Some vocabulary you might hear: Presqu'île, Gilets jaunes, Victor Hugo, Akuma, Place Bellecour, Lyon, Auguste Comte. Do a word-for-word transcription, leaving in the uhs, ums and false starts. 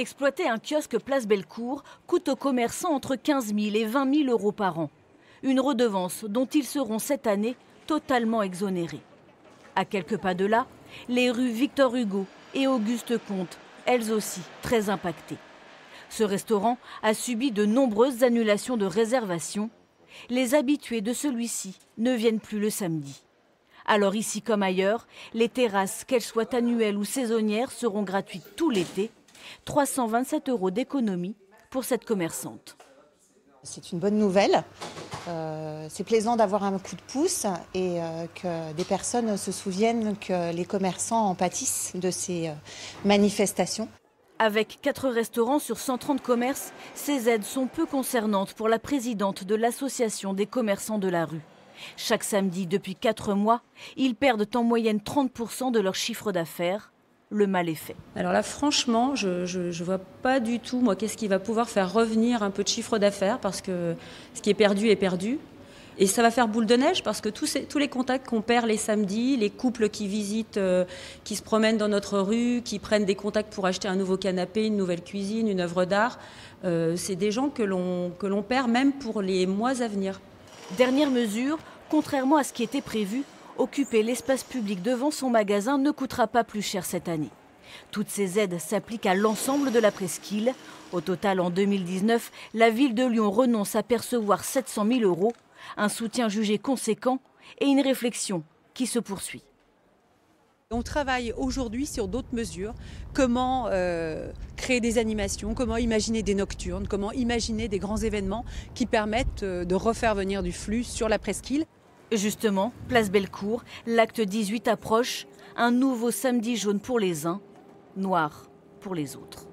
Exploiter un kiosque Place Bellecour coûte aux commerçants entre quinze mille et vingt mille euros par an. Une redevance dont ils seront cette année totalement exonérés. À quelques pas de là, les rues Victor Hugo et Auguste Comte, elles aussi très impactées. Ce restaurant a subi de nombreuses annulations de réservations. Les habitués de celui-ci ne viennent plus le samedi. Alors ici comme ailleurs, les terrasses, qu'elles soient annuelles ou saisonnières, seront gratuites tout l'été. trois cent vingt-sept euros d'économie pour cette commerçante. C'est une bonne nouvelle. Euh, c'est plaisant d'avoir un coup de pouce et euh, que des personnes se souviennent que les commerçants en pâtissent de ces euh, manifestations. Avec quatre restaurants sur cent trente commerces, ces aides sont peu concernantes pour la présidente de l'association des commerçants de la rue. Chaque samedi, depuis quatre mois, ils perdent en moyenne trente pour cent de leur chiffre d'affaires. Le mal est fait. Alors là, franchement, je ne vois pas du tout, moi, qu'est-ce qui va pouvoir faire revenir un peu de chiffre d'affaires, parce que ce qui est perdu est perdu. Et ça va faire boule de neige, parce que tous, ces, tous les contacts qu'on perd les samedis, les couples qui visitent, euh, qui se promènent dans notre rue, qui prennent des contacts pour acheter un nouveau canapé, une nouvelle cuisine, une œuvre d'art, euh, c'est des gens que l'on que l'on perd même pour les mois à venir. Dernière mesure, contrairement à ce qui était prévu, occuper l'espace public devant son magasin ne coûtera pas plus cher cette année. Toutes ces aides s'appliquent à l'ensemble de la Presqu'île. Au total, en deux mille dix-neuf, la ville de Lyon renonce à percevoir sept cent mille euros, un soutien jugé conséquent et une réflexion qui se poursuit. On travaille aujourd'hui sur d'autres mesures, comment euh, créer des animations, comment imaginer des nocturnes, comment imaginer des grands événements qui permettent euh, de refaire venir du flux sur la Presqu'île. Justement, Place Bellecour, l'acte dix-huit approche, un nouveau samedi jaune pour les uns, noir pour les autres.